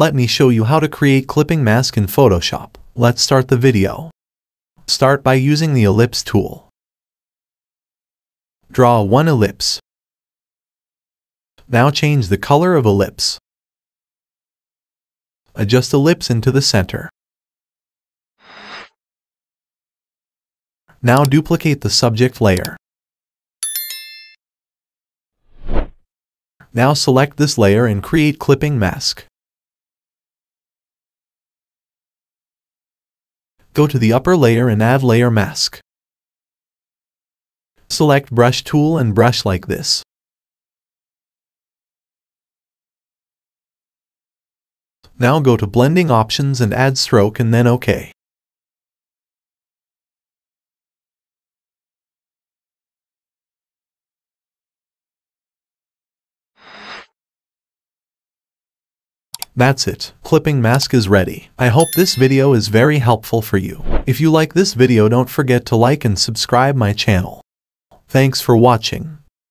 Let me show you how to create clipping mask in Photoshop. Let's start the video. Start by using the ellipse tool. Draw one ellipse. Now change the color of ellipse. Adjust ellipse into the center. Now duplicate the subject layer. Now select this layer and create clipping mask. Go to the upper layer and add layer mask. Select brush tool and brush like this. Now go to blending options and add stroke and then OK. That's it. Clipping mask is ready. I hope this video is very helpful for you. If you like this video, don't forget to like and subscribe my channel. Thanks for watching.